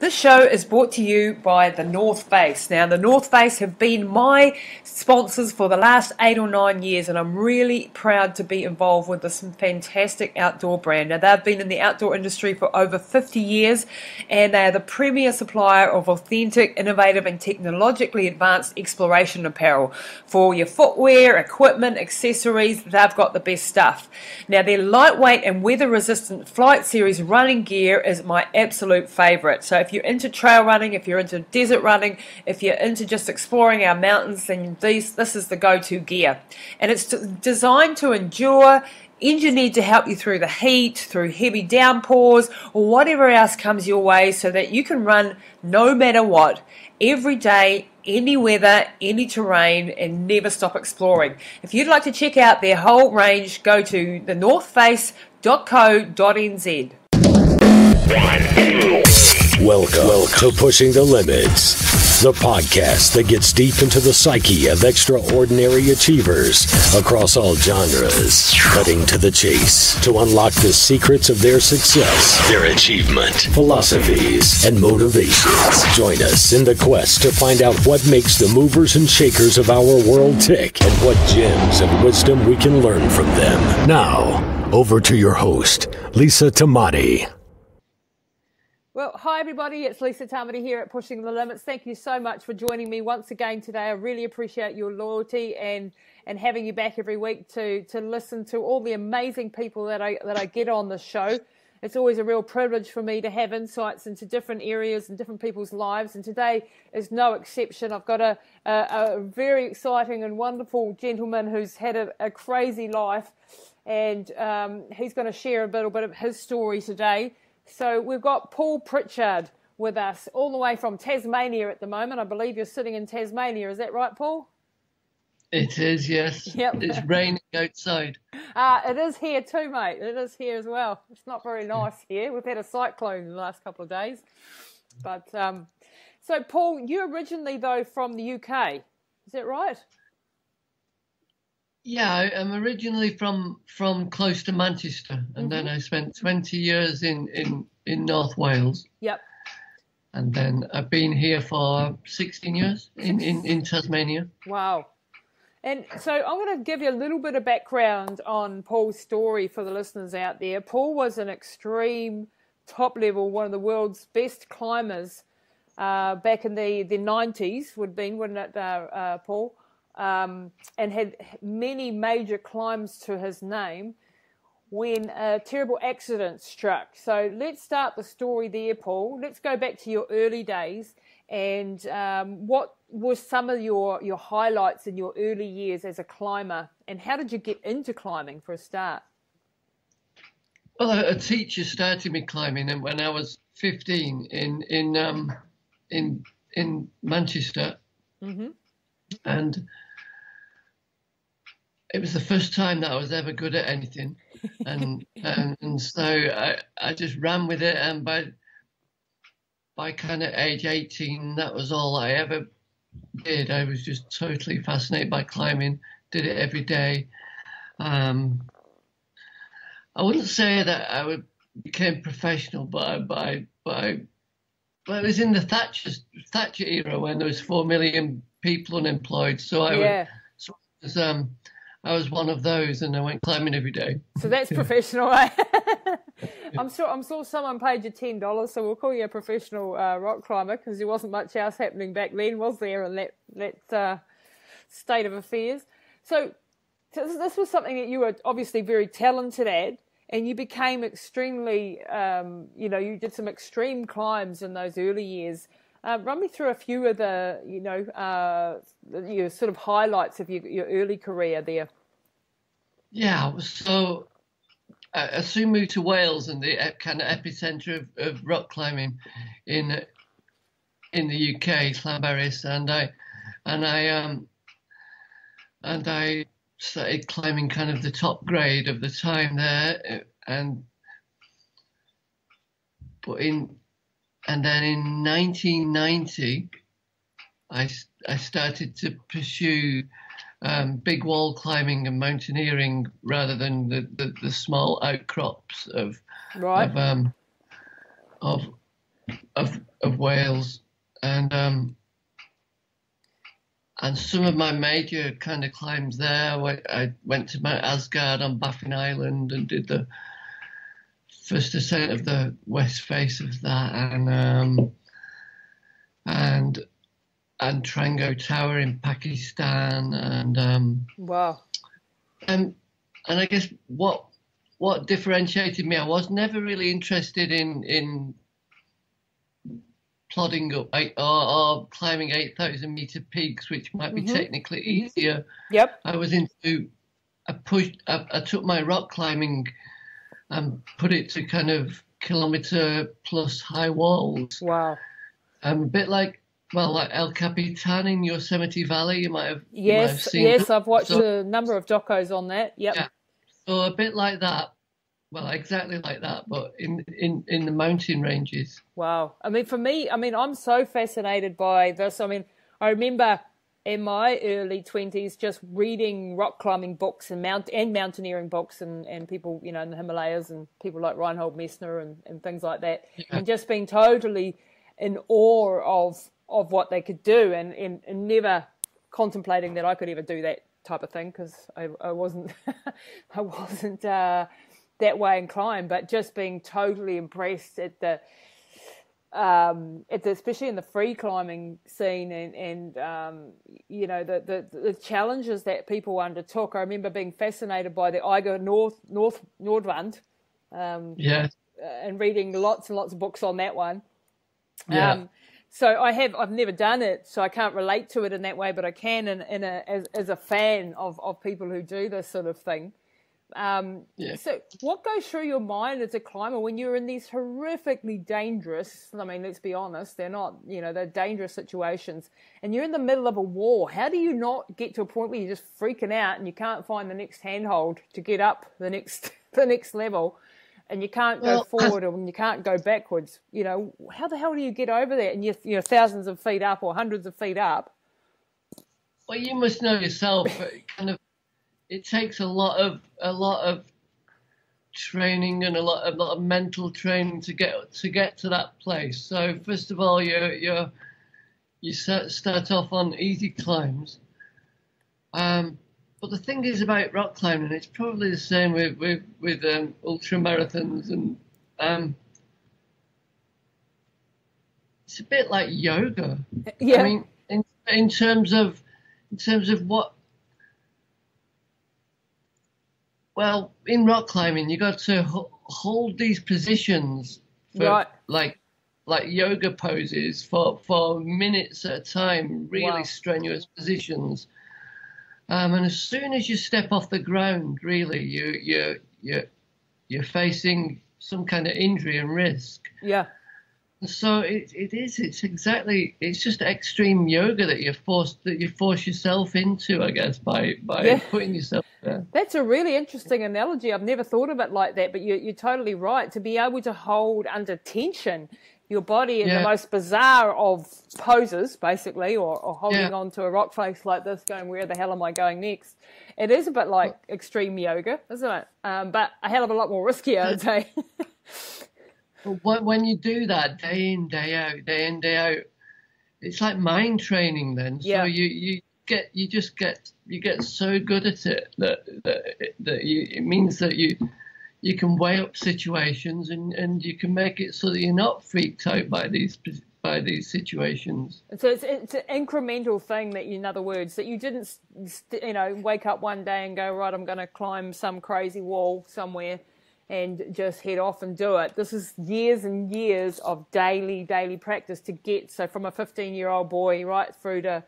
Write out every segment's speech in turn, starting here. This show is brought to you by The North Face. Now, The North Face have been my sponsors for the last 8 or 9 years, and I'm really proud to be involved with this fantastic outdoor brand. Now, they've been in the outdoor industry for over 50 years, and they are the premier supplier of authentic, innovative, and technologically advanced exploration apparel. For your footwear, equipment, accessories, they've got the best stuff. Now, their lightweight and weather-resistant Flight Series running gear is my absolute favorite. So if you're into trail running, if you're into desert running, if you're into just exploring our mountains, then this is the go-to gear. And it's designed to endure, engineered to help you through the heat, through heavy downpours, or whatever else comes your way, so that you can run no matter what, every day, any weather, any terrain, and never stop exploring. If you'd like to check out their whole range, go to thenorthface.co.nz. Welcome to Pushing the Limits, the podcast that gets deep into the psyche of extraordinary achievers across all genres, cutting to the chase to unlock the secrets of their success, their achievement, philosophies, and motivations. Join us in the quest to find out what makes the movers and shakers of our world tick and what gems of wisdom we can learn from them. Now, over to your host, Lisa Tamati. Well, hi everybody, it's Lisa Tamati here at Pushing the Limits. Thank you so much for joining me once again today. I really appreciate your loyalty and having you back every week to listen to all the amazing people that I get on this show. It's always a real privilege for me to have insights into different areas and different people's lives, and today is no exception. I've got a very exciting and wonderful gentleman who's had a crazy life, and he's going to share a little bit of his story today. So we've got Paul Pritchard with us all the way from Tasmania at the moment. I believe you're sitting in Tasmania. Is that right, Paul? It is, yes. Yep. It's raining outside. It is here too, mate. It is here as well. It's not very nice here. We've had a cyclone in the last couple of days. But so, Paul, you're originally, though, from the UK. Is that right? Yeah, I'm originally from close to Manchester, and then I spent 20 years in North Wales. Yep. And then I've been here for 16 years in Tasmania. Wow. And so I'm going to give you a little bit of background on Paul's story for the listeners out there. Paul was an extreme top level, one of the world's best climbers back in the 90s, wouldn't it, Paul? And had many major climbs to his name when a terrible accident struck. So let's start the story there, Paul. Let's go back to your early days, and what were some of your highlights in your early years as a climber, and how did you get into climbing for a start? Well, a teacher started me climbing, and when I was 15 in Manchester, and it was the first time that I was ever good at anything, and so I just ran with it, and by kind of age 18, that was all I ever did. I was just totally fascinated by climbing, did it every day. I wouldn't say that became professional, but it was in the Thatcher era, when there was 4 million people unemployed, so I was one of those, and I went climbing every day. So that's professional, eh? I'm sure someone paid you $10, so we'll call you a professional rock climber, because there wasn't much else happening back then, was there, in that state of affairs. So this was something that you were obviously very talented at, and you became extremely, you did some extreme climbs in those early years. Run me through a few of the, your sort of highlights of your early career there. Yeah, so I soon moved to Wales, and the kind of epicentre of rock climbing in the UK, Clamberis, and I started climbing kind of the top grade of the time there, And then in 1990, I started to pursue big wall climbing and mountaineering, rather than the small outcrops of of Wales, and some of my major kind of climbs there. I went to Mount Asgard on Baffin Island and did the first ascent of the west face of that, and Trango Tower in Pakistan, and wow. And I guess what differentiated me, I was never really interested in plodding up or climbing 8,000-meter peaks, which might be technically easier. Yep. I was into I took my rock climbing and put it to kind of kilometer-plus high walls. Wow. A bit like, well, like El Capitan in Yosemite Valley, you might have, seen. Yes, I've watched a number of docos on that. Yep. Yeah. So a bit like that, well, exactly like that, but in the mountain ranges. Wow. I mean, for me, I mean, I'm so fascinated by this. I mean, I remember in my early 20s just reading rock climbing books and mountaineering books and people, you know, in the Himalayas and people like Reinhold Messner and things like that, and just being totally in awe of what they could do, and never contemplating that I could ever do that type of thing, because I wasn't I wasn't that way inclined, but just being totally impressed at the especially in the free climbing scene, and you know, the challenges that people undertook. I remember being fascinated by the Eiger Nordwand, and reading lots and lots of books on that one. Yeah. So I've never done it, so I can't relate to it in that way, but I can as a fan of people who do this sort of thing. So what goes through your mind as a climber when you're in these horrifically dangerous, I mean, let's be honest, they're not, you know, they're dangerous situations, and you're in the middle of a war? How do you not get to a point where you're just freaking out and you can't find the next handhold to get up the next level? And you can't go forward and you can't go backwards. You know, how the hell do you get over that? And you're thousands of feet up or hundreds of feet up. Well, you must know yourself. It takes a lot of training and a lot of mental training to get to that place. So first of all, you start off on easy climbs. But the thing is about rock climbing, it's probably the same with ultra marathons, and it's a bit like yoga. Yeah. I mean, in terms of what? Well, in rock climbing, you got to hold these positions for like yoga poses for minutes at a time, really strenuous positions. And as soon as you step off the ground, really, you're facing some kind of injury and risk. Yeah. So it's exactly, it's just extreme yoga that you force yourself into, I guess, by putting yourself there. That's a really interesting analogy. I've never thought of it like that, but you're totally right. To be able to hold under tension your body in the most bizarre of poses, basically, or holding on to a rock face like this, going, where the hell am I going next? It is a bit like extreme yoga, isn't it? But a hell of a lot more riskier, I'd say. When you do that day in, day out, it's like mind training then. So you just get so good at it that it means that you can weigh up situations and you can make it so that you're not freaked out by these situations. So it's an incremental thing that, in other words, that you didn't, you know, wake up one day and go, right, I'm going to climb some crazy wall somewhere and just head off and do it. This is years and years of daily practice to get. So from a 15-year-old boy right through to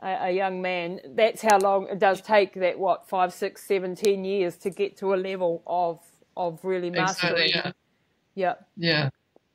a young man, that's how long it does take, that, what, 5, 6, 7, 10 years to get to a level of really mastering. Exactly, yeah.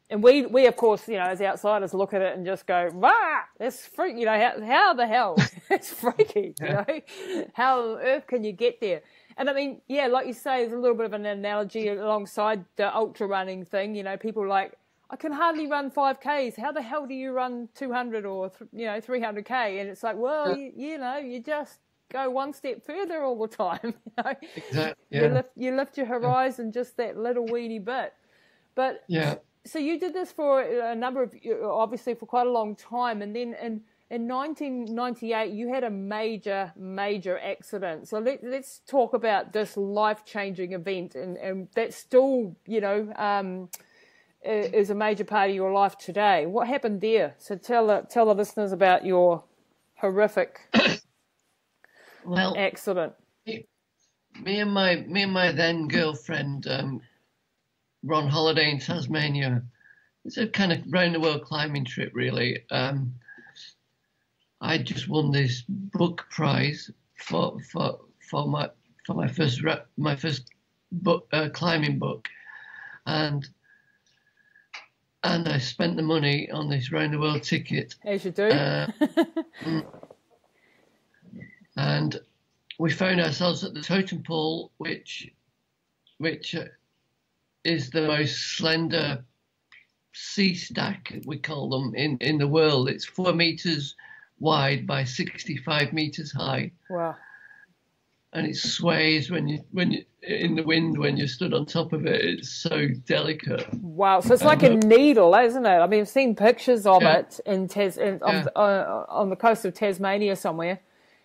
And we of course, you know, as outsiders look at it and just go, "Wow, that's freak!" You know, how the hell? It's freaky. Yeah. You know, how on earth can you get there? And I mean, yeah, like you say, there's a little bit of an analogy alongside the ultra running thing. You know, people like, I can hardly run 5Ks. How the hell do you run 200 or 300K? And it's like, well, you know, you just go one step further all the time. You know? Exactly, yeah. You lift your horizon just that little weeny bit. But So you did this for a number of, obviously for quite a long time, and then in 1998 you had a major accident. So let's talk about this life-changing event, and that's still, you know, is a major part of your life today. What happened there? So tell the listeners about your horrific accident. Me and my then girlfriend were on holiday in Tasmania. It's a kind of round the world climbing trip, really. I just won this book prize for my first book, climbing book, and I spent the money on this round the world ticket. As you do. And we found ourselves at the Totem Pole, which is the most slender sea stack, we call them, in the world. It's 4 meters wide by 65 meters high. Wow! And it sways when you in the wind when you're stood on top of it. It's so delicate. Wow! So it's like a needle, isn't it? I mean, I've seen pictures of it on the coast of Tasmania somewhere.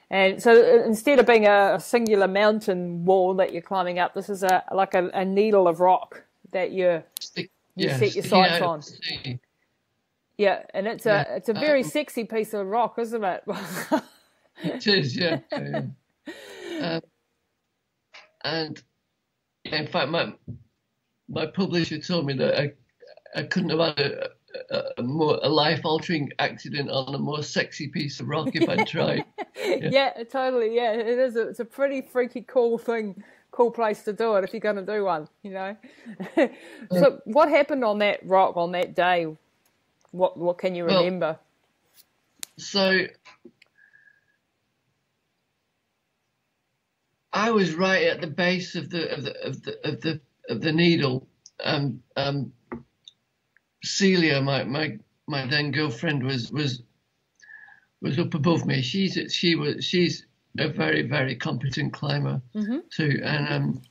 And so instead of being a singular mountain wall that you're climbing up, this is like a needle of rock that you set your sights on. Yeah, and it's a very sexy piece of rock, isn't it? It is, yeah. And in fact, my publisher told me that I couldn't have had a life-altering accident on a more sexy piece of rock if I tried. Yeah, totally. Yeah, it is. It's a pretty freaky, cool thing, cool place to do it if you're going to do one, you know. So, what happened on that rock on that day? What can you remember? So, I was right at the base of the needle. Celia, my then girlfriend, was up above me. She's a very, very competent climber too, and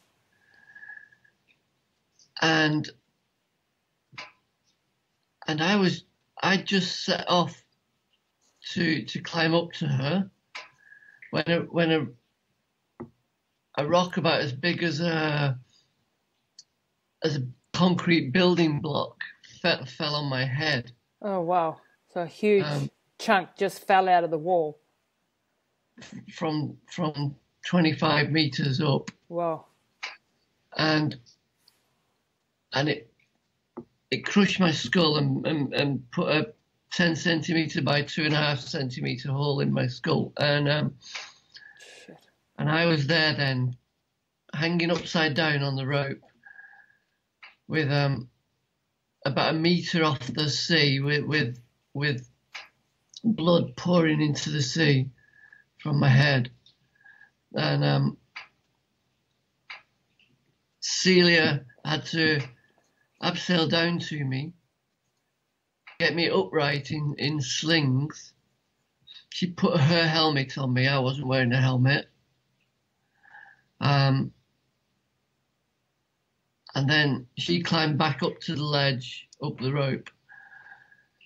I just set off to climb up to her when a rock about as big as a concrete building block fell on my head. Oh wow! So a huge chunk just fell out of the wall from 25 meters up. Wow! And it crushed my skull and put a 10 centimeter by 2.5 centimeter hole in my skull. And shit. And I was there then, hanging upside down on the rope with about a meter off the sea, with blood pouring into the sea from my head. And Celia had to abseil down to me, get me upright in slings. She put her helmet on me. I wasn't wearing a helmet. And then she climbed back up to the ledge, up the rope,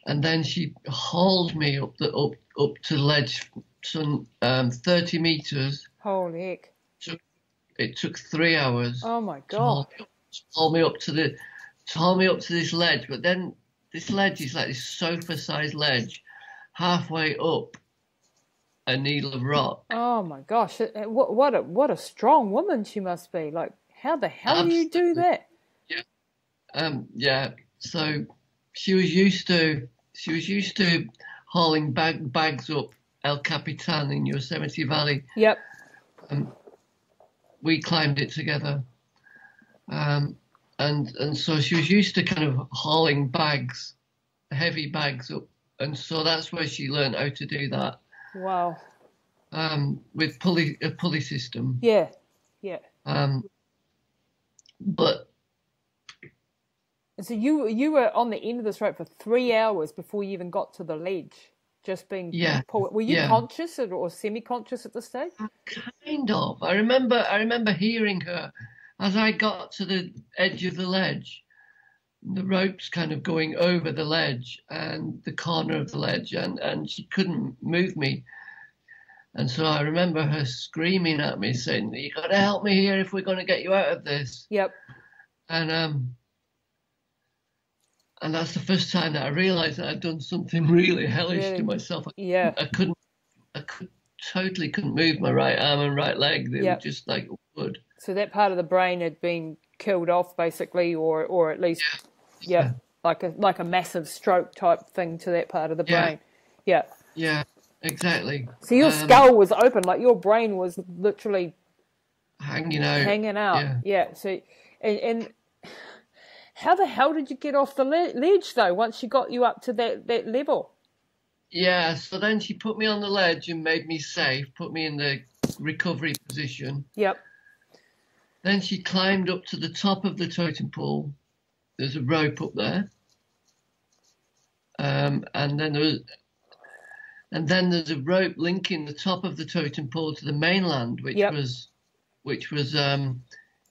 and then she hauled me up to the ledge, some 30 meters. Holy heck! It took 3 hours. Oh my God! To haul me up to this ledge, but then this ledge is like this sofa-sized ledge, halfway up a needle of rock. Oh my gosh! What a strong woman she must be, like. How the hell do you do that? Yeah, So she was used to hauling bags up El Capitan in Yosemite Valley. Yep. We climbed it together, and so she was used to kind of hauling bags, heavy bags up, and so that's where she learned how to do that. Wow. With a pulley system. Yeah. Yeah. But so you were on the end of this rope for 3 hours before you even got to the ledge, just being pulled. Were you conscious or semi-conscious at this stage? Kind of. I remember hearing her as I got to the edge of the ledge. the ropes kind of going over the ledge and the corner of the ledge, and she couldn't move me. And so I remember her screaming at me, saying, "You got to help me here if we're going to get you out of this." Yep. And that's the first time that I realised that I'd done something really hellish to myself. Yeah. I totally couldn't move my right arm and right leg. They were just like wood. So that part of the brain had been killed off, basically, or at least, like a massive stroke type thing to that part of the brain. Yeah. Yeah. Exactly. So your skull was open, like your brain was literally hanging out. Yeah. So, and how the hell did you get off the ledge though? Once she got you up to that level. Yeah. So then she put me on the ledge and made me safe, put me in the recovery position. Yep. Then she climbed up to the top of the totem pole. There's a rope up there. And then there's a rope linking the top of the totem pole to the mainland, which was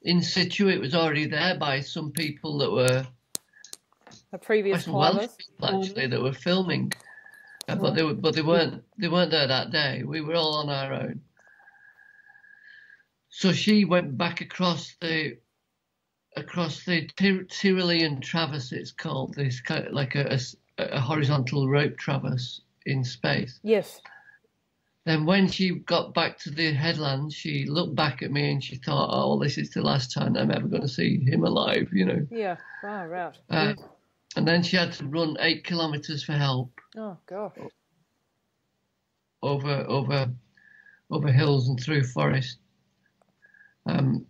in situ. It was already there by some people that were a previous Welsh people actually that were filming, but they weren't there that day. We were all on our own. So she went back across the Tyrolean Traverse. It's called this kind of like a horizontal rope traverse in space. Yes. Then when she got back to the headland, she looked back at me and she thought, "Oh, well, this is the last time I'm ever going to see him alive," you know. Yeah, far out. And then she had to run 8 kilometres for help. Oh gosh. Over hills and through forest.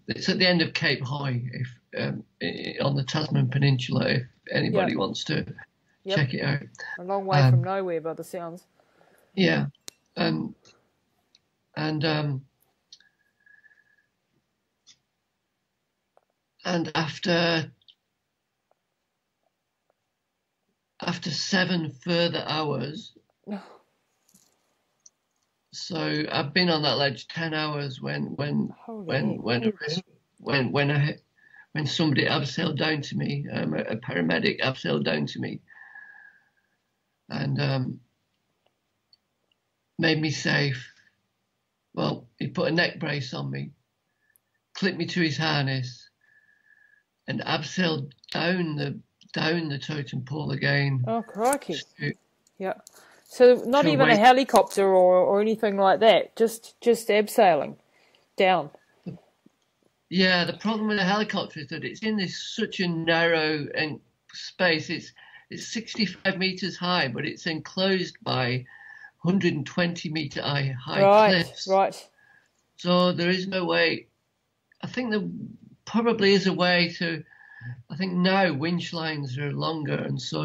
It's at the end of Cape Hoy, on the Tasman Peninsula, if anybody wants to. Yep. Check it out. A long way from nowhere, by the sounds. Yeah, and after 7 further hours. So I've been on that ledge 10 hours when somebody abseiled down to me, a paramedic abseiled down to me. And made me safe. Well, he put a neck brace on me, clipped me to his harness, and abseiled down the totem pole again. Oh, crikey! So not even a helicopter or anything like that. Just abseiling down. Yeah, the problem with a helicopter is that it's in such a narrow space. It's 65 metres high, but it's enclosed by 120-metre high cliffs. Right. So there is no way. I think there probably is a way to. I think now winch lines are longer, and so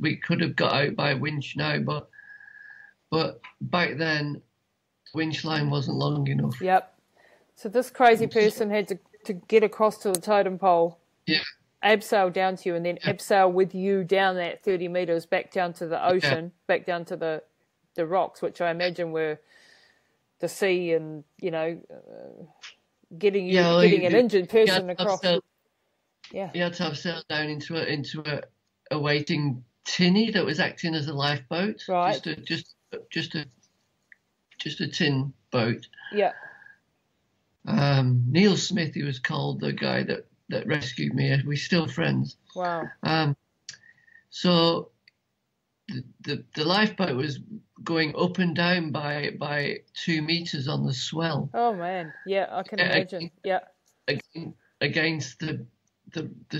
we could have got out by winch now, but back then, winch line wasn't long enough. Yep. So this crazy person had to get across to the totem pole. Yeah. Abseil down to you, and then abseil with you down that 30 metres back down to the ocean, back down to the rocks, which I imagine were the sea, and, you know, getting an injured person across. You had to abseil down into a waiting tinny that was acting as a lifeboat. Right. Just a tin boat. Yeah. Neil Smith, he was called, the guy that rescued me. We're still friends. Wow. So the lifeboat was going up and down by 2 meters on the swell. Oh man, yeah, I can imagine. Yeah. Against the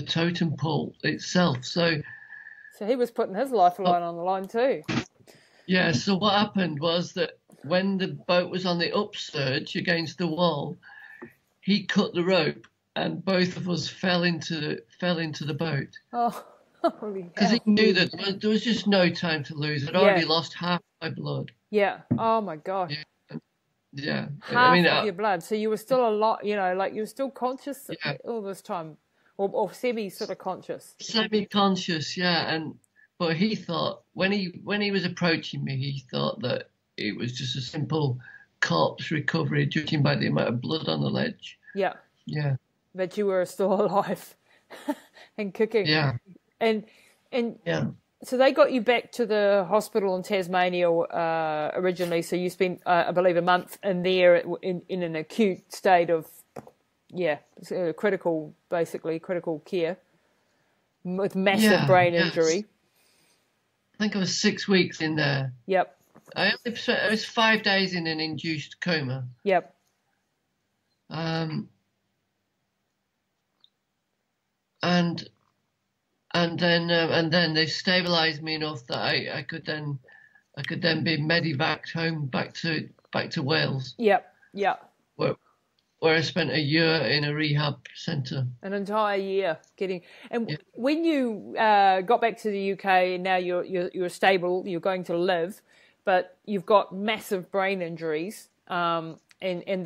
totem pole itself. So he was putting his lifeline on the line too. Yeah. So what happened was that when the boat was on the upsurge against the wall, he cut the rope. And both of us fell into the boat. Oh, holy! Because he knew that there was just no time to lose. I'd already lost half my blood. Yeah. Oh my gosh. Yeah. Half of your blood. So you were still alive. You know, like you were still conscious all this time, or semi sort of conscious. Semi conscious, yeah. And but he thought when he was approaching me, he thought that it was just a simple corpse recovery, judging by the amount of blood on the ledge. Yeah. Yeah. But you were still alive and kicking. Yeah. And so they got you back to the hospital in Tasmania originally. So you spent, I believe, a month in there in an acute state of, critical care with massive brain injury. I think I was 6 weeks in there. Yep. I was 5 days in an induced coma. Yep. And then they stabilised me enough that I could then be medevaced home back to Wales. Yep. Yeah. Where I spent a year in a rehab centre. An entire year getting. And when you got back to the UK, and now you're stable, you're going to live, but you've got massive brain injuries and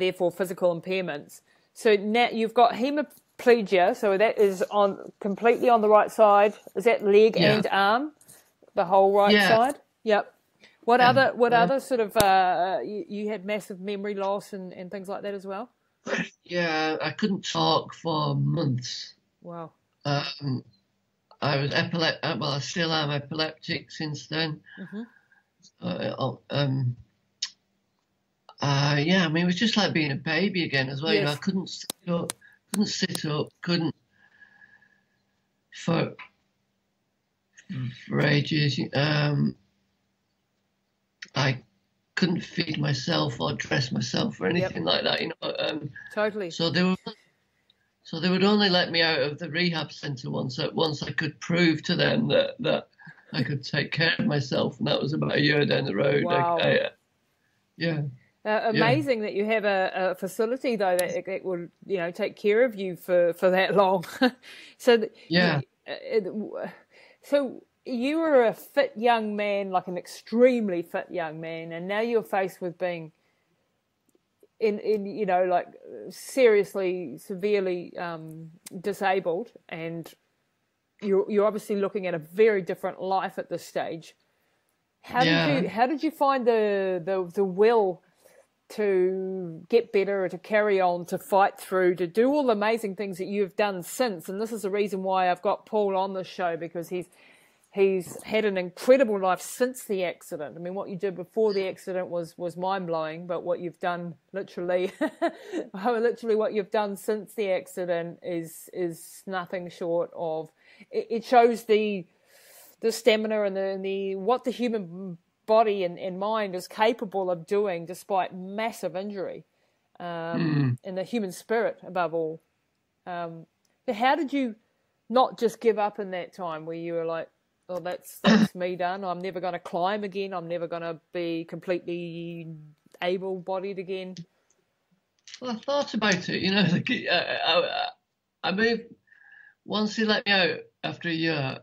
therefore physical impairments. So now you've got hemiplegia, so that is completely on the right side. Is that leg and arm, the whole right side? Yep. What other sort of you had massive memory loss and things like that as well? Yeah, I couldn't talk for months. Wow. I was epileptic. Well, I still am epileptic since then. Mm-hmm. I mean, it was just like being a baby again as well. Yes. You know, I couldn't sit up for ages. I couldn't feed myself or dress myself or anything like that. You know. Totally. So they would only let me out of the rehab centre once I could prove to them that I could take care of myself, and that was about a year down the road. Wow. Amazing that you have a facility though that will take care of you for that long. So you were a fit young man, like an extremely fit young man, and now you're faced with being in seriously, severely disabled, and You're obviously looking at a very different life at this stage. How did you find the will to get better, or to carry on, to fight through, to do all the amazing things that you've done since? And this is the reason why I've got Paul on the show, because he's had an incredible life since the accident. I mean, what you did before the accident was mind-blowing, but what you've done literally what you've done since the accident is nothing short of. It shows the stamina and the what the human body and mind is capable of doing despite massive injury, and the human spirit above all. So how did you not just give up in that time where you were like, oh, that's me done. I'm never going to climb again. I'm never going to be completely able-bodied again. Well, I thought about it. You know, like, I moved. Once he let me out after a year,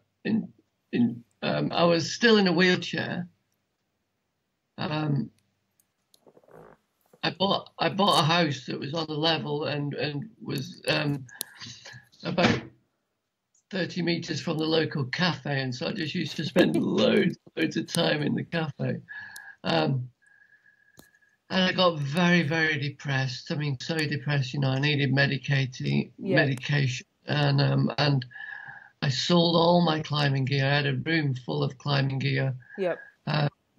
I was still in a wheelchair. I bought a house that was on a level and was about 30 metres from the local cafe, and so I just used to spend loads of time in the cafe. And I got very, very depressed. I mean, so depressed, you know, I needed medication. And I sold all my climbing gear. I had a room full of climbing gear. Yep.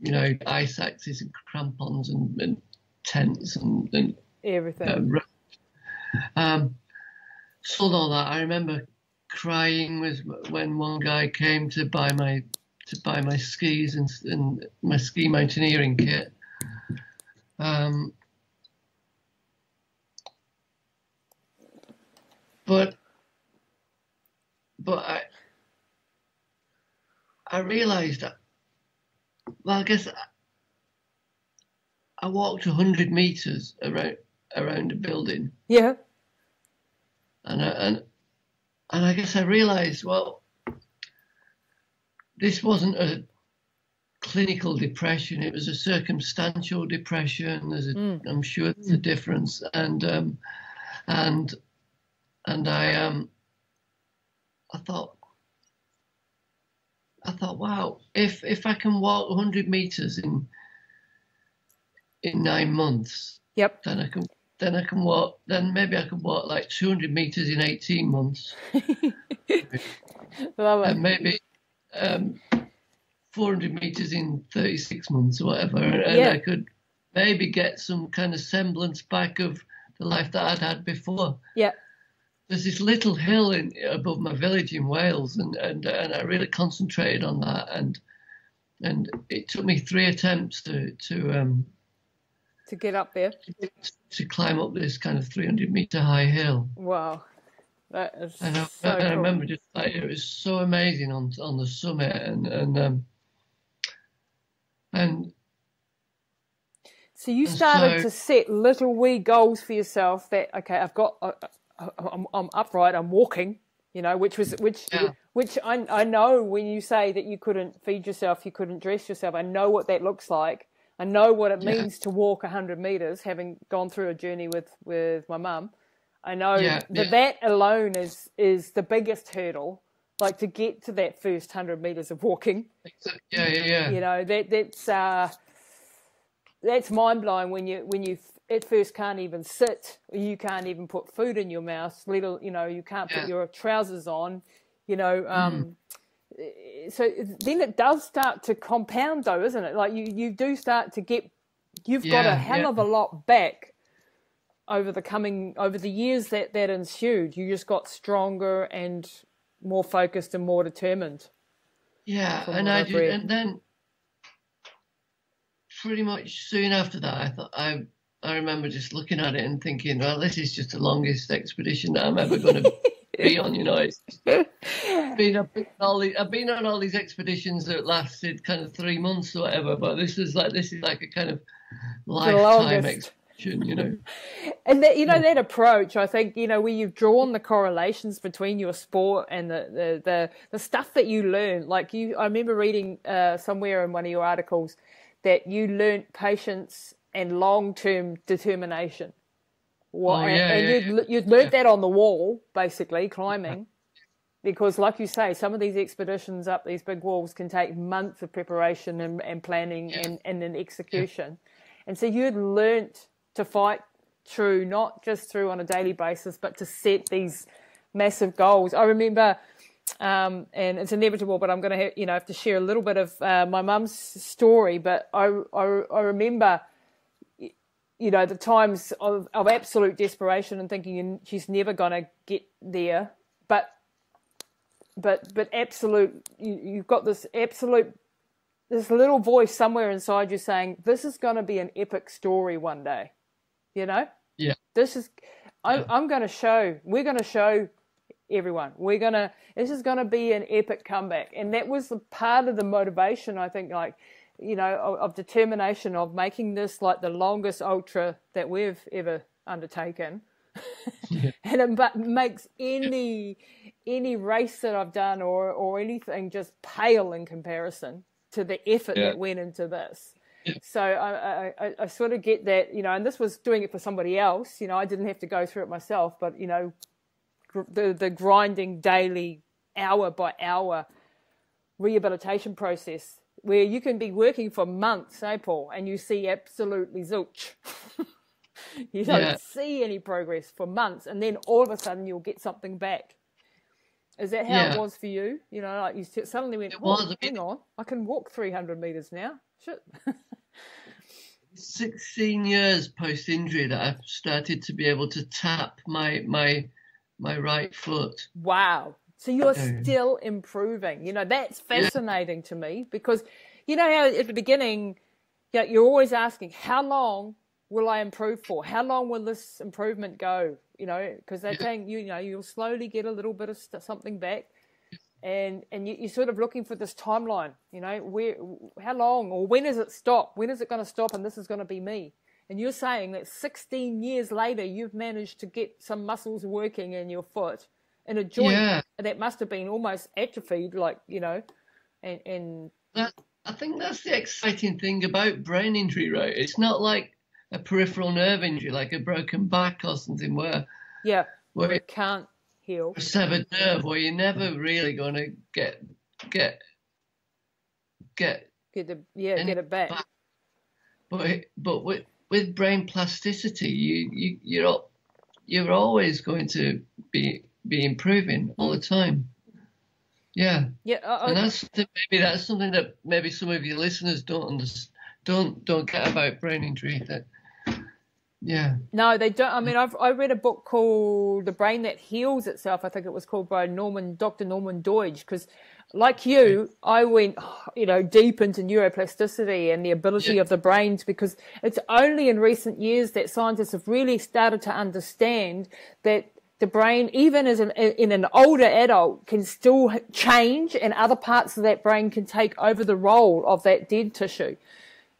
You know, ice axes and crampons and tents and everything. Sold all that. I remember crying was when one guy came to buy my skis and my ski mountaineering kit. But I realised that, well, I guess I walked 100 metres around a building. Yeah. And I guess I realised, well, this wasn't a clinical depression. It was a circumstantial depression. I'm sure there's a difference. And I thought, wow, if I can walk 100 meters in 9 months, then I can then I can walk, then maybe I can walk like 200 metres in 18 months. Wow. And maybe 400 metres in 36 months or whatever. And yeah. I could maybe get some kind of semblance back of the life that I'd had before. Yeah. There's this little hill in, above my village in Wales, and I really concentrated on that, and it took me 3 attempts to get up there, to climb up this kind of 300-meter high hill. Wow, that is. And I remember just like it was so amazing on the summit, and. So you started to set little wee goals for yourself. That okay, I've got. I'm upright. I'm walking, you know, which I know when you say that you couldn't feed yourself, you couldn't dress yourself. I know what that looks like. I know what it means to walk 100 meters, having gone through a journey with my mum. I know that alone is the biggest hurdle, like to get to that first 100 meters of walking. Yeah. You know that's mind blowing when you at first can't even sit, you can't even put food in your mouth, little, you know, you can't put your trousers on, you know. So then it does start to compound though, isn't it? Like you do start to get, you've got a hell of a lot back over the years that ensued. You just got stronger and more focused and more determined. Yeah, and I did, and then pretty much soon after that I remember just looking at it and thinking, well, this is just the longest expedition that I'm ever going to be on, you know. It's I've been on all these expeditions that lasted kind of 3 months or whatever, but this is like a kind of lifetime expedition, you know. And that, you know, that approach, I think, you know, where you've drawn the correlations between your sport and the stuff that you learn. Like I remember reading somewhere in one of your articles that you learnt patience and long-term determination. Well, you'd learnt that on the wall, basically, climbing, because like you say, some of these expeditions up these big walls can take months of preparation and planning and then execution. Yeah. And so you'd learnt to fight through, not just through on a daily basis, but to set these massive goals. I remember... and it's inevitable, but I'm going to have to share a little bit of my mum's story. But I remember, you know, the times of absolute desperation and thinking she's never going to get there. But absolute, you've got this absolute, this little voice somewhere inside you saying, "This is going to be an epic story one day," you know. Yeah. This is, I'm going to show. We're going to show. Everyone, this is gonna be an epic comeback. And that was the part of the motivation, I think, like, you know, of determination of making this like the longest ultra that we've ever undertaken. And it makes any race that I've done or anything just pale in comparison to the effort that went into this. So I sort of get that, you know. And this was doing it for somebody else, you know. I didn't have to go through it myself, but, you know, the grinding daily, hour by hour rehabilitation process where you can be working for months, Paul, and you see absolutely zilch. You don't see any progress for months, and then all of a sudden you'll get something back. Is that how it was for you? You know, like you suddenly went, oh, hang on, I can walk 300 metres now. Shit. 16 years post-injury that I've started to be able to tap my right foot. Wow. So you're still improving. You know, that's fascinating to me, because you know how at the beginning, you know, you're always asking, how long will I improve for? How long will this improvement go? You know, because they're saying, you know, you'll slowly get a little bit of something back, and you're sort of looking for this timeline, you know, where, how long, or when does it stop? When is it going to stop? And this is going to be me. And you're saying that 16 years later, you've managed to get some muscles working in your foot, in a joint that must have been almost atrophied, like, you know, and that, I think that's the exciting thing about brain injury, right? It's not like a peripheral nerve injury, like a broken back or something, where it can't heal, a severed nerve, where you're never really going to get it back. But with with brain plasticity, you're always going to be improving all the time. Yeah. Yeah. And that's something that maybe some of your listeners don't get about brain injury. That. Yeah. No, they don't. I mean, I read a book called The Brain That Heals Itself. I think it was called by Dr. Norman Doidge, because like you, I went, deep into neuroplasticity and the ability of the brain, because it's only in recent years that scientists have really started to understand that the brain, even as in an older adult, can still change, and other parts of that brain can take over the role of that dead tissue.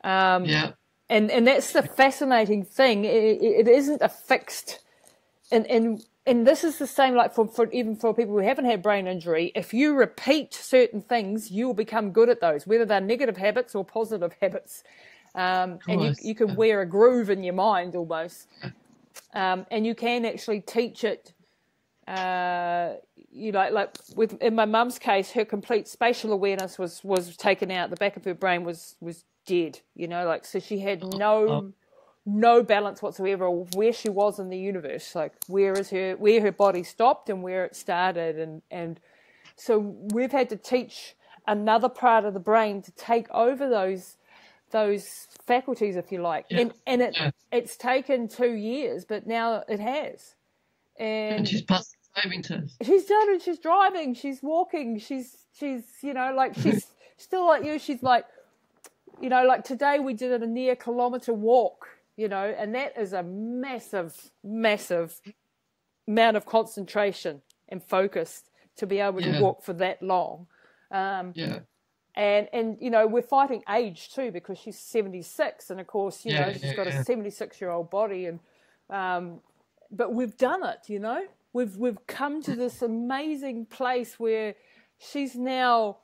And that's the fascinating thing. It isn't a fixed, and this is the same, like for people who haven't had brain injury. If you repeat certain things, you will become good at those, whether they're negative habits or positive habits. And you can wear a groove in your mind almost, and you can actually teach it. In my mum's case, her complete spatial awareness was taken out. The back of her brain was dead, so she had no balance whatsoever of where she was in the universe, where her body stopped and where it started, and so we've had to teach another part of the brain to take over those faculties, if you like. It's taken 2 years, but now it has, and she's passed the driving test. She's done it. She's driving, she's walking, she's she's still like you, she's like, today we did a near kilometre walk, and that is a massive, massive amount of concentration and focus to be able to walk for that long. And, we're fighting age too, because she's 76, and of course, she's got a 76-year-old body, and but we've done it, We've come to this amazing place where she's now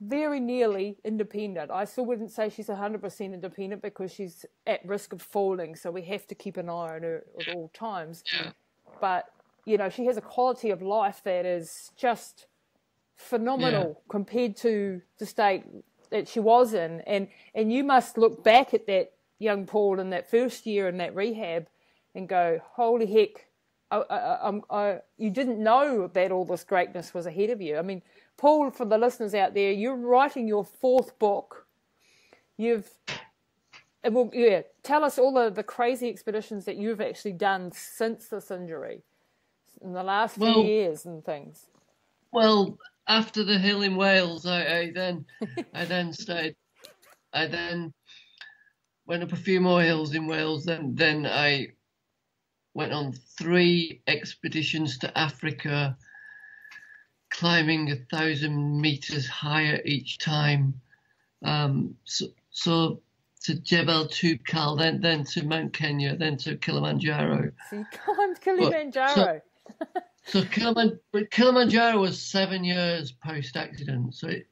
very nearly independent. I still wouldn't say she's 100% independent, because she's at risk of falling, so we have to keep an eye on her at all times. But, she has a quality of life that is just phenomenal compared to the state that she was in. And you must look back at that young Paul in that first year in that rehab and go, holy heck, you didn't know that all this greatness was ahead of you. I mean, Paul, for the listeners out there, you're writing your 4th book. Tell us all the crazy expeditions that you've actually done since this injury, in the last few years and things. Well, after the hill in Wales, I then went up a few more hills in Wales. Then I went on 3 expeditions to Africa, climbing 1,000 meters higher each time, so to Jebel Toubkal, then to Mount Kenya, then to Kilimanjaro. So you climbed Kilimanjaro. Kilimanjaro was 7 years post accident, and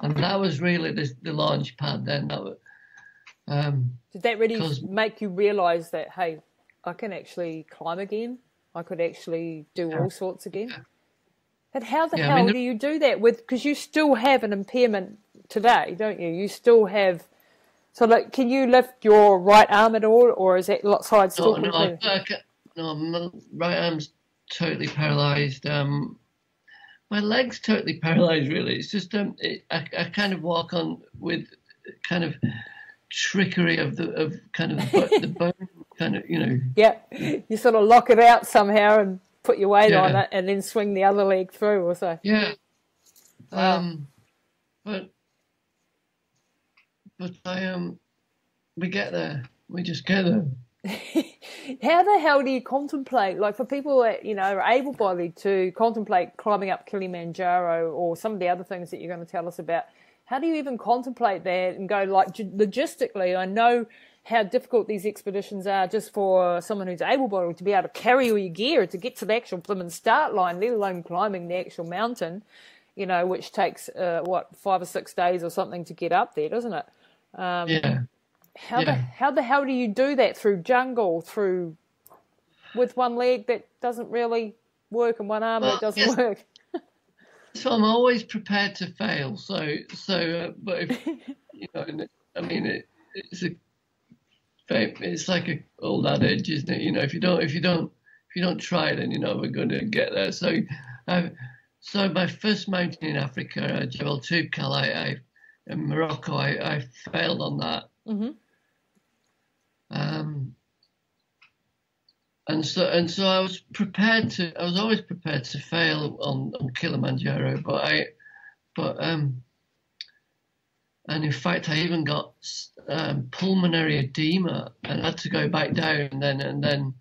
that was really the launch pad. Then that was, did that really make you realise that, hey, I can actually climb again? I could actually do all sorts again. But how the hell do you do that with? Because you still have an impairment today, don't you? You still have. So, can you lift your right arm at all, or is that side still? No, my right arm's totally paralysed. My leg's totally paralysed. Really, it's just I kind of walk on with kind of trickery of the bone. You sort of lock it out somehow and put your weight on it, and then swing the other leg through or so. But I we get there. We just get there. How the hell do you contemplate, for people that are able-bodied to contemplate climbing up Kilimanjaro or some of the other things that you're going to tell us about? How do you even contemplate that and go, logistically? I know how difficult these expeditions are, just for someone who's able-bodied to be able to carry all your gear to get to the actual Plymouth start line, let alone climbing the actual mountain, which takes, 5 or 6 days or something to get up there, doesn't it? How the hell do you do that through jungle, with one leg that doesn't really work and one arm that doesn't work? So I'm always prepared to fail. So, but if, I mean, it, it's like an old adage, isn't it? You know, if you don't try, then you're never going to get there. So, so my first mountain in Africa, Jebel Toubkal, in Morocco, I failed on that. Mm-hmm. And so I was prepared to. I was always prepared to fail on Kilimanjaro, and in fact, I even got pulmonary edema and had to go back down, and then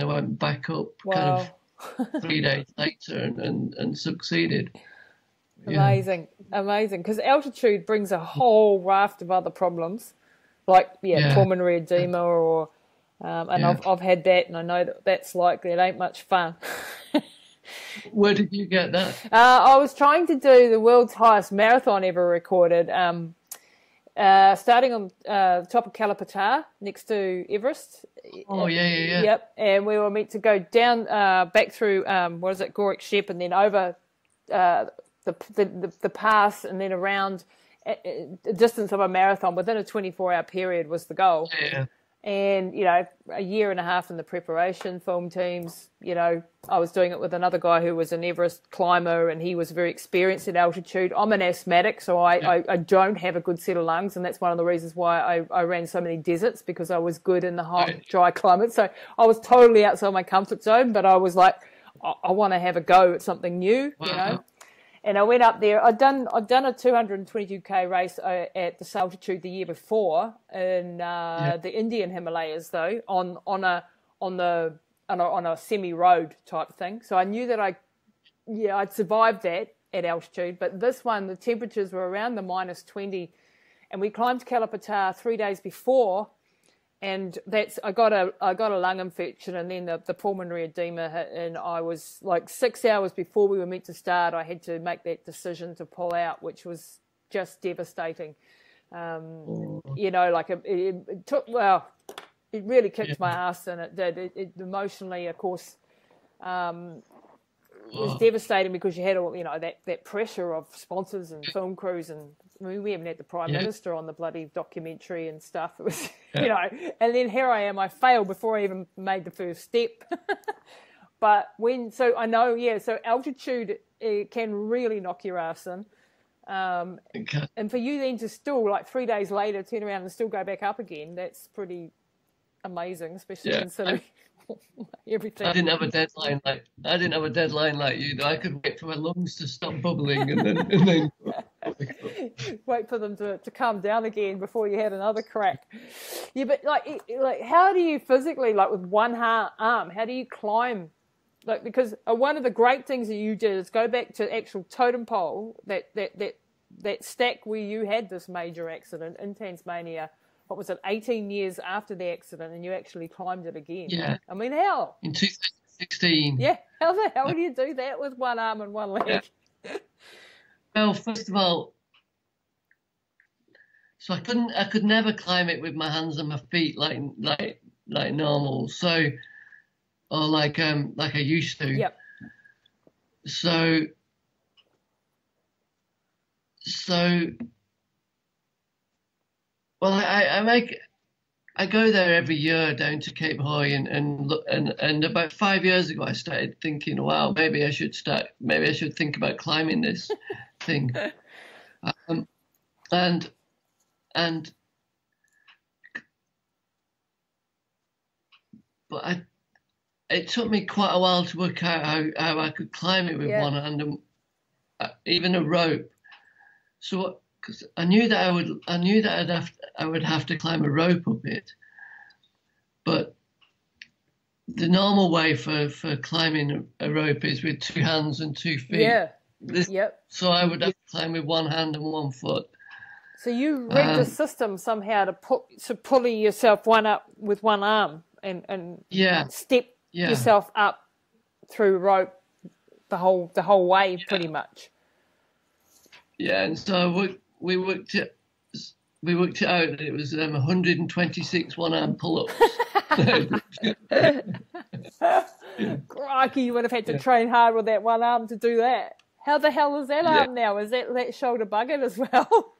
I went back up. Wow. Kind of 3 days later, and succeeded. Amazing, yeah. Amazing, because altitude brings a whole raft of other problems, like pulmonary edema or. I've had that, and I know that's likely. It ain't much fun. Where did you get that? I was trying to do the world's highest marathon ever recorded, starting on top of Kalapatar next to Everest. Oh, yeah. Yep, and we were meant to go down, back through, Gorik Shep, and then over the pass, and then around a distance of a marathon within a 24-hour period was the goal. Yeah. And, you know, a year and a half in the preparation, film teams, you know, I was doing it with another guy who was an Everest climber, and he was very experienced at altitude. I'm an asthmatic, so I don't have a good set of lungs, and that's one of the reasons why I ran so many deserts, because I was good in the hot, dry climate. So I was totally outside my comfort zone, but I was like, I want to have a go at something new, you know. And I went up there. I'd done a 222K race at this altitude the year before in the Indian Himalayas, though, on a semi road type thing. So I knew that I'd survived that at altitude. But this one, the temperatures were around the -20, and we climbed Kalapatar 3 days before, and I got a lung infection, and then the pulmonary edema hit, and I was like 6 hours before we were meant to start, I had to make that decision to pull out, which was just devastating. You know, like it took, well, it really kicked my ass, and it did. It emotionally, of course, it was devastating, because you had all, you know, that pressure of sponsors and film crews, and I mean, we haven't had the Prime Minister on the bloody documentary and stuff. It was, you know, and then here I am, I failed before I even made the first step. But so altitude, it can really knock your ass in. And for you then to still, like 3 days later, turn around and still go back up again, that's pretty amazing, especially considering... Everything. I didn't have a deadline like you. I could wait for my lungs to stop bubbling and then wait for them to calm down again before you had another crack. Yeah, but like how do you physically, like with one arm, how do you climb? Like, because one of the great things that you did is go back to actual Totem Pole, that stack where you had this major accident in Tasmania. What was it, 18 years after the accident, and you actually climbed it again? Yeah. I mean, how? In 2016. Yeah. How the hell do you do that with one arm and one leg? Yeah. Well, first of all, so I could never climb it with my hands and my feet like normal. So, or like I used to. Yep. So. Well, I go there every year down to Cape Hoy, and about 5 years ago I started thinking, wow, maybe I should think about climbing this thing, but it took me quite a while to work out how I could climb it with one hand, and even a rope. So. Because I knew that I would have to climb a rope up it, but the normal way for climbing a rope is with 2 hands and 2 feet. Yeah. So I would have to climb with 1 hand and 1 foot. So you rigged the system somehow to pulley yourself one up with 1 arm and step yourself up through rope the whole way pretty much. Yeah, and so we worked it out that it was 126 1-arm pull-ups. Crikey, you would have had to train hard with that 1 arm to do that. How the hell is that arm now? Is that shoulder buggered as well?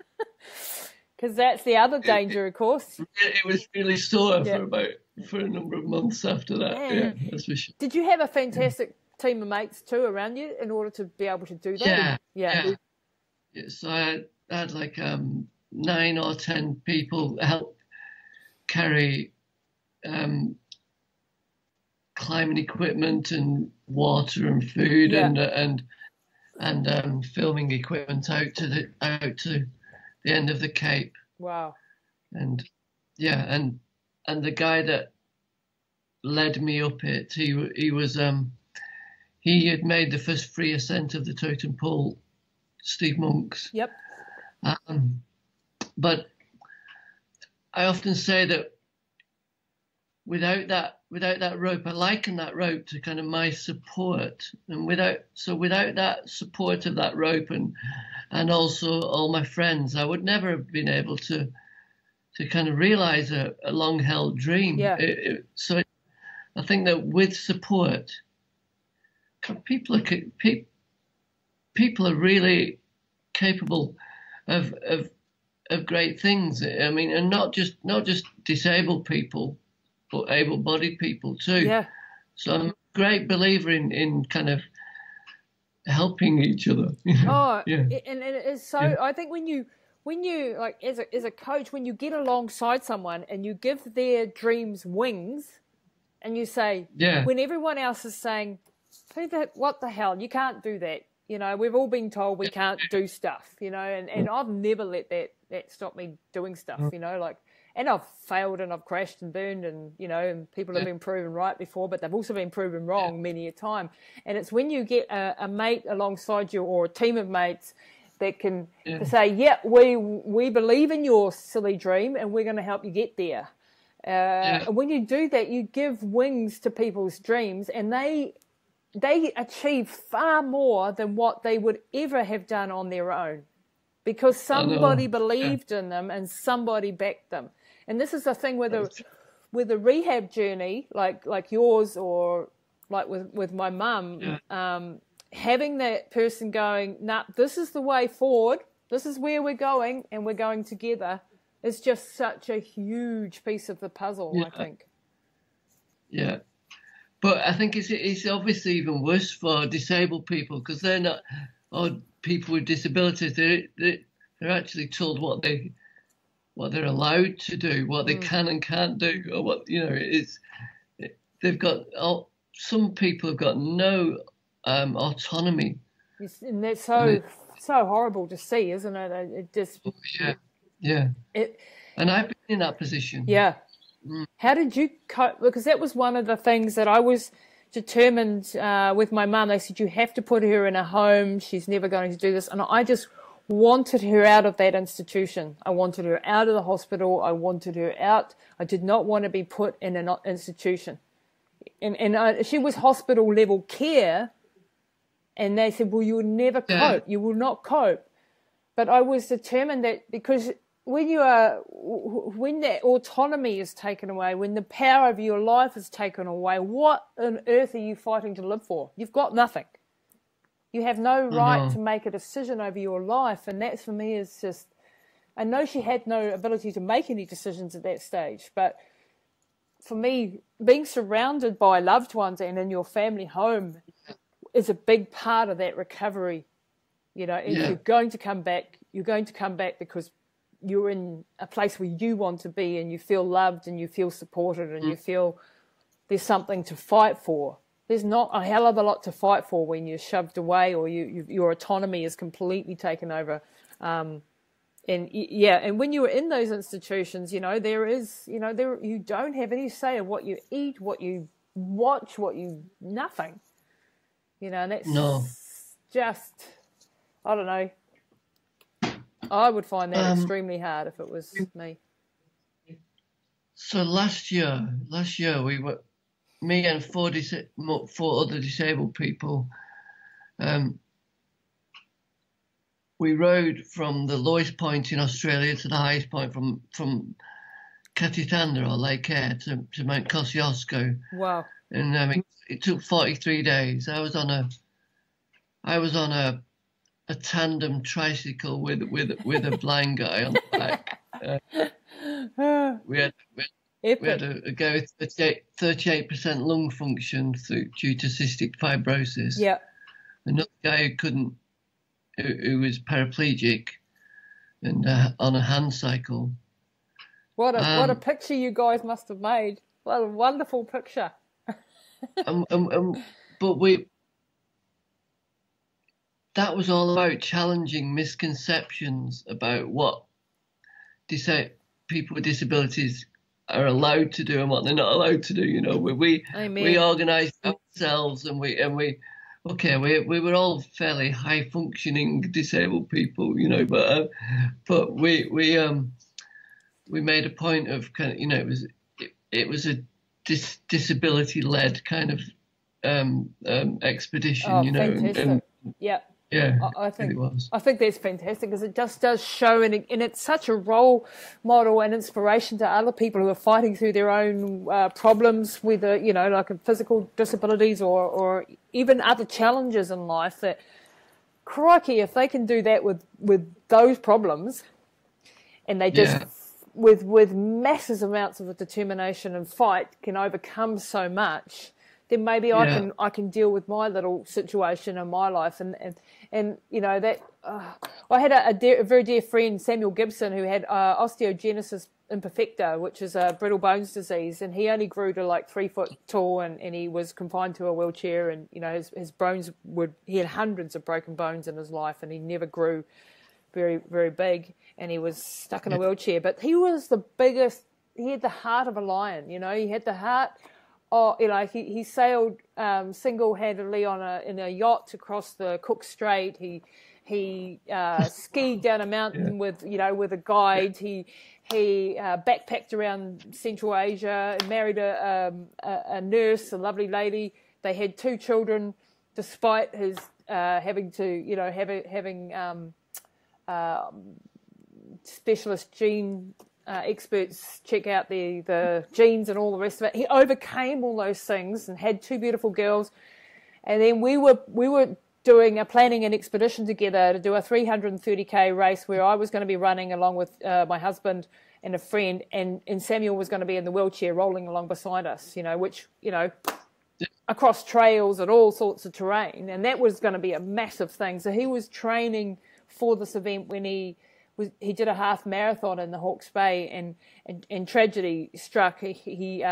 Because Because that's the other danger, of course. It was really sore for a number of months after that. Man. Yeah, that's for sure. Did you have a fantastic team of mates too around you in order to be able to do that? Yeah. So I had like 9 or 10 people help carry climbing equipment and water and food and filming equipment out to the end of the Cape. Wow. And yeah, and the guy that led me up it, he had made the first free ascent of the Totem Pole, Steve Monk's. Yep. But I often say that without that rope, I liken that rope to kind of my support, and without that support of that rope and also all my friends, I would never have been able to kind of realize a long held dream. Yeah. So I think that with support, people are really capable of great things. I mean, and not just disabled people, but able-bodied people too. Yeah. So I'm a great believer in kind of helping each other. Oh, yeah. And it is so. Yeah. I think when you like as a coach, when you get alongside someone and you give their dreams wings, and you say, yeah, when everyone else is saying, what the hell, you can't do that. You know, we've all been told we can't do stuff, you know, and I've never let that stop me doing stuff, you know, like, and I've failed and I've crashed and burned and, you know, and people have been proven right before, but they've also been proven wrong many a time. And it's when you get a mate alongside you or a team of mates that can say, yeah, we believe in your silly dream and we're going to help you get there. And when you do that, you give wings to people's dreams and they achieve far more than what they would ever have done on their own because somebody believed in them and somebody backed them. And this is the thing with a rehab journey like yours or like with my mum, having that person going, nah, this is the way forward, this is where we're going and we're going together is just such a huge piece of the puzzle, I think. Yeah. But I think it's obviously even worse for disabled people because they're not, or people with disabilities, they're actually told what they're allowed to do, what they can and can't do, or what, you know, some people have got no autonomy. And that's so horrible to see, isn't it? It just and I've been in that position. Yeah. How did you cope? Because that was one of the things that I was determined with my mum. They said, you have to put her in a home. She's never going to do this. And I just wanted her out of that institution. I wanted her out of the hospital. I wanted her out. I did not want to be put in an institution. And she was hospital-level care. And they said, well, you will never cope. You will not cope. But I was determined that because... When that autonomy is taken away, when the power of your life is taken away, what on earth are you fighting to live for? You've got nothing. You have no right to make a decision over your life, and that for me is just. I know she had no ability to make any decisions at that stage, but for me, being surrounded by loved ones and in your family home is a big part of that recovery. You know, and you're going to come back. You're going to come back because you're in a place where you want to be and you feel loved and you feel supported and you feel there's something to fight for. There's not a hell of a lot to fight for when you're shoved away or your autonomy is completely taken over. And when you were in those institutions, you know, you don't have any say of what you eat, what you watch, nothing. You know, and that's just, I don't know, I would find that extremely hard if it was me. So last year we were, me and four other disabled people, we rode from the lowest point in Australia to the highest point from Katikanda or Lake Eyre to Mount Kosciuszko. Wow. And it took 43 days. I was on a tandem tricycle with a blind guy on the back. We had to go with 38% lung function due to cystic fibrosis. Yeah. Another guy who couldn't, who was paraplegic, and on a hand cycle. What a picture you guys must have made! What a wonderful picture. But that was all about challenging misconceptions about what people with disabilities are allowed to do and what they're not allowed to do. You know, we organised ourselves, and we were all fairly high functioning disabled people, you know, but we made a point of kind of, you know, it was a disability led kind of expedition, you know. Fantastic. Yeah, I think it was. I think that's fantastic, because it just does show, and it's such a role model and inspiration to other people who are fighting through their own problems, whether, you know, like physical disabilities or even other challenges in life. That, crikey, if they can do that with those problems, and they just with massive amounts of determination and fight can overcome so much. Then maybe I can deal with my little situation in my life, and you know that I had a very dear friend, Samuel Gibson, who had osteogenesis imperfecta, which is a brittle bones disease, and he only grew to like 3 foot tall, and he was confined to a wheelchair, and you know his bones he had hundreds of broken bones in his life, and he never grew very, very big, and he was stuck in a wheelchair. But he was the biggest. He had the heart of a lion, you know. He had the heart. Oh, you know, he sailed single-handedly in a yacht across the Cook Strait. He skied down a mountain with a guide. He backpacked around Central Asia. Married a nurse, a lovely lady. They had 2 children, despite his having to, you know, having specialist gene. Experts check out the genes and all the rest of it. He overcame all those things and had 2 beautiful girls. And then we were planning an expedition together to do a 330K race where I was going to be running along with my husband and a friend, and Samuel was going to be in the wheelchair rolling along beside us, you know, which, you know, across trails and all sorts of terrain. And that was going to be a massive thing. So he was training for this event when he did a half marathon in the Hawke's Bay, and tragedy struck. He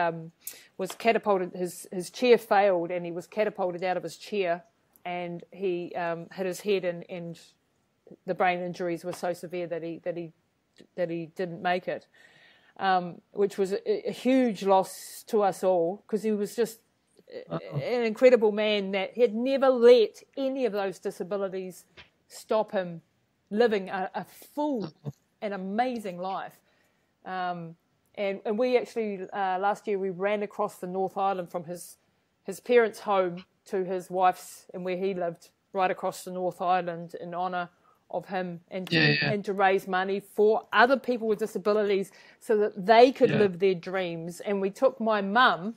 was catapulted. His chair failed, and he was catapulted out of his chair, and he hit his head, and the brain injuries were so severe that he didn't make it, which was a huge loss to us all, because he was just an incredible man that had never let any of those disabilities stop him living a full and amazing life. And we actually, last year, we ran across the North Island from his parents' home to his wife's, and where he lived, right across the North Island in honour of him, and to raise money for other people with disabilities so that they could live their dreams. And we took my mum,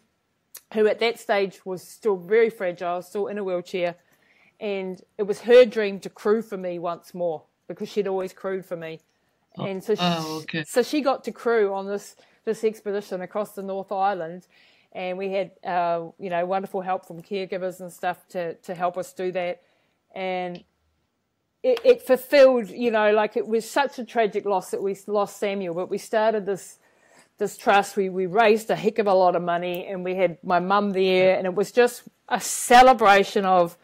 who at that stage was still very fragile, still in a wheelchair, and it was her dream to crew for me once more, because she'd always crewed for me, and so she got to crew on this expedition across the North Island, and we had you know, wonderful help from caregivers and stuff to help us do that, and it fulfilled, you know, like it was such a tragic loss that we lost Samuel, but we started this trust. We raised a heck of a lot of money, and we had my mum there, and it was just a celebration of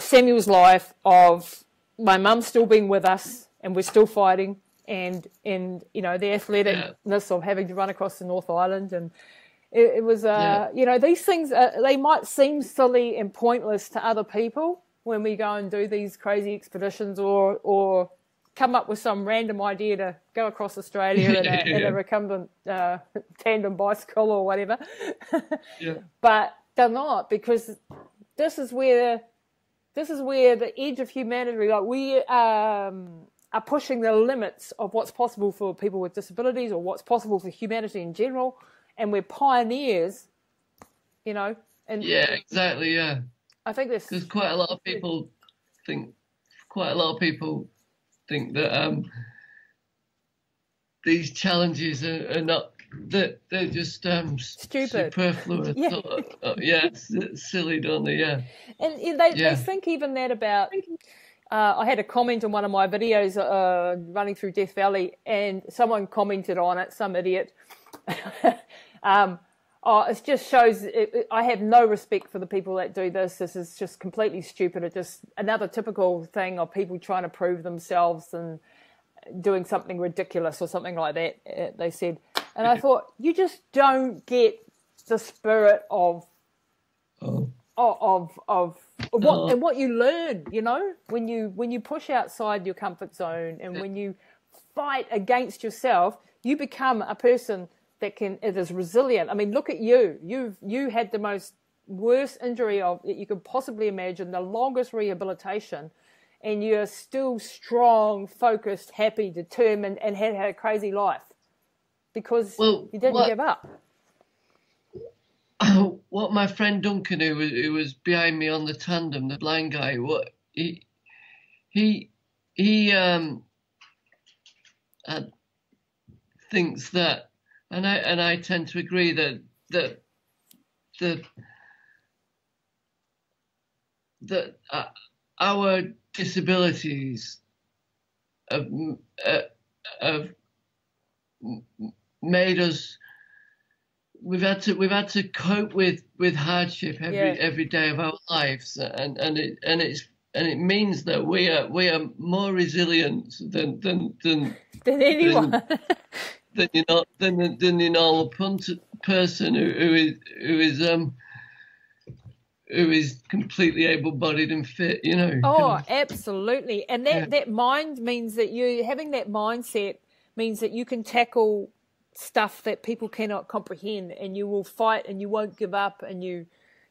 Samuel's life, of my mum still being with us, and we're still fighting, and you know, the athleticness of having to run across the North Island, and it was you know, these things they might seem silly and pointless to other people when we go and do these crazy expeditions, or come up with some random idea to go across Australia in a recumbent tandem bicycle or whatever, but they're not, because this is where the edge of humanity, like we are pushing the limits of what's possible for people with disabilities, or what's possible for humanity in general, and we're pioneers, you know. And yeah, exactly, yeah. I think there's quite a lot of people think that these challenges are not, they're just stupid, superfluous. Yeah. Yeah, it's silly, don't they? Yeah. And they think even that about, I had a comment on one of my videos running through Death Valley, and someone commented on it, some idiot. Oh, it just shows I have no respect for the people that do this. This is just completely stupid. It's just another typical thing of people trying to prove themselves and doing something ridiculous or something like that, they said. And I thought, you just don't get the spirit of what you learn, you know, when you push outside your comfort zone and when you fight against yourself, you become a person that is resilient. I mean, look at you. You had the worst injury that you could possibly imagine, the longest rehabilitation, and you're still strong, focused, happy, determined, and had a crazy life because you didn't give up. What my friend Duncan, who was behind me on the tandem, the blind guy, he thinks that. And I tend to agree that our disabilities have made us. We've had to cope with hardship every day of our lives, and it means that we are more resilient than anyone. Than the normal person who is completely able-bodied and fit, you know. Oh, absolutely, and that mind means that you having that mindset means that you can tackle stuff that people cannot comprehend, and you will fight, and you won't give up, and you're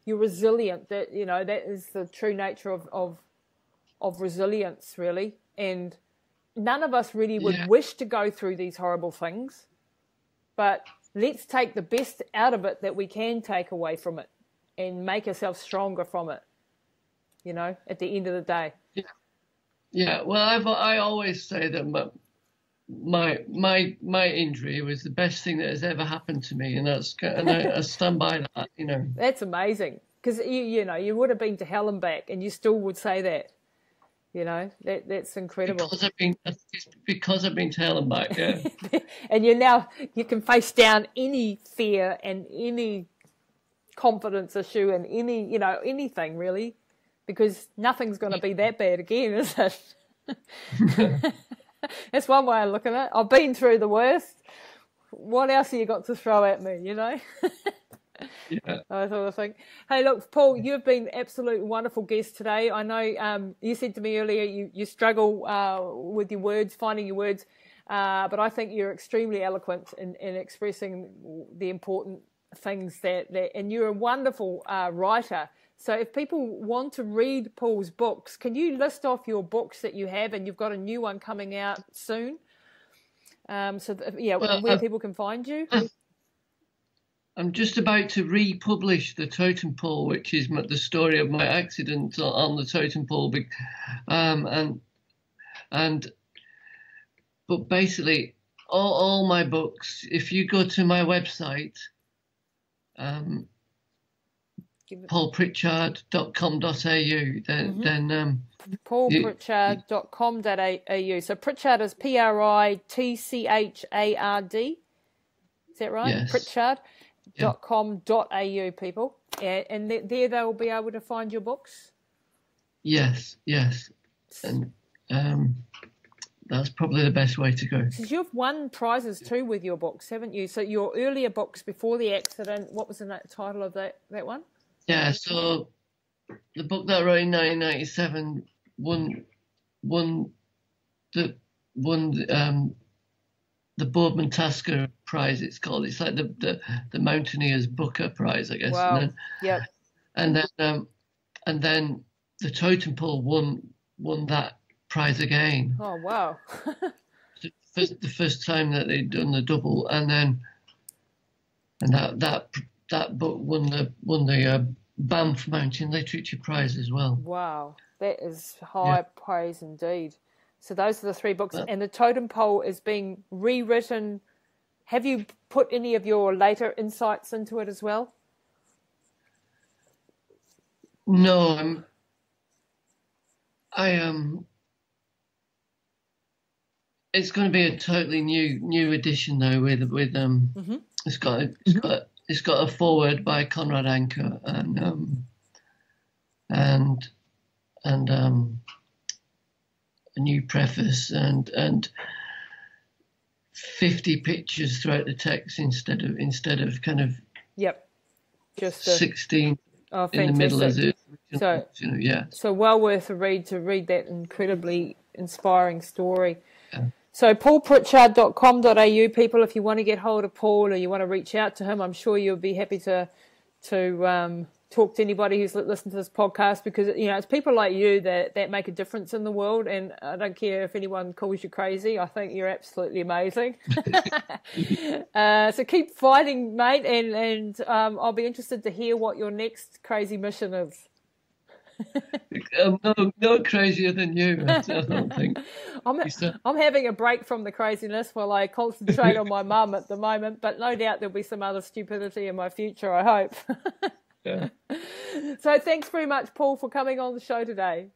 resilient. That you know that is the true nature of resilience, really, and. None of us really would wish to go through these horrible things, but let's take the best out of it that we can take away from it and make ourselves stronger from it, you know, at the end of the day. Yeah, yeah. Well, I always say that my injury was the best thing that has ever happened to me, and I stand by that, you know. That's amazing, because, you know, you would have been to hell and back and you still would say that. You know, that's incredible. Because I've been tailing back, yeah. And you can face down any fear and any confidence issue and any, you know, anything really, because nothing's going to be that bad again, is it? That's one way of looking at it. I've been through the worst. What else have you got to throw at me, you know? Yeah. I thought I think. Hey, look, Paul, you've been an absolute wonderful guest today. I know you said to me earlier you struggle with your words, finding your words, but I think you're extremely eloquent in expressing the important things that and you're a wonderful writer. So if people want to read Paul's books, can you list off your books that you have, and you've got a new one coming out soon? Where people can find you. I'm just about to republish The Totem Pole, which is the story of my accident on the Totem Pole, but basically all my books. If you go to my website, paulpritchard.com.au, then paulpritchard.com.au. So Pritchard is PRITCHARD. Is that right? Yes. Pritchard. .com.au, people, and there they will be able to find your books. Yes, and that's probably the best way to go. Because you've won prizes too with your books, haven't you? So your earlier books before the accident, what was the title of that one? Yeah, so the book that I wrote in 1997 won the Boardman Tasker prize, it's called. It's like the Mountaineers Booker prize, I guess. Wow. And then the Totem Pole won that prize again. Oh wow. The first time that they'd done the double, and that book won the Banff Mountain Literature Prize as well. Wow, that is high praise indeed. So those are the three books. And The Totem Pole is being rewritten. Have you put any of your later insights into it as well? No, it's going to be a totally new edition though. With it's got a foreword by Conrad Anker and a new preface and 50 pictures throughout the text instead of kind of 16. Oh, in the middle of it. So, yeah. So well worth a read to read that incredibly inspiring story. Yeah. So paulpritchard.com.au, people, if you want to get hold of Paul or you want to reach out to him, I'm sure you'll be happy to talk to anybody who's listened to this podcast, because, you know, it's people like you that make a difference in the world. And I don't care if anyone calls you crazy. I think you're absolutely amazing. So keep fighting, mate. And I'll be interested to hear what your next crazy mission is. I'm no crazier than you, I don't think. I'm having a break from the craziness while I concentrate on my mum at the moment, but no doubt there'll be some other stupidity in my future, I hope. Yeah. So thanks very much, Paul, for coming on the show today.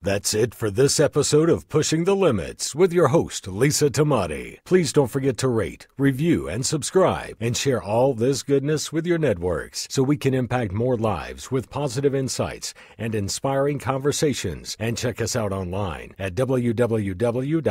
That's it for this episode of Pushing the Limits with your host, Lisa Tamati. Please don't forget to rate, review, and subscribe, and share all this goodness with your networks so we can impact more lives with positive insights and inspiring conversations. And check us out online at www.lisatamati.co.nz.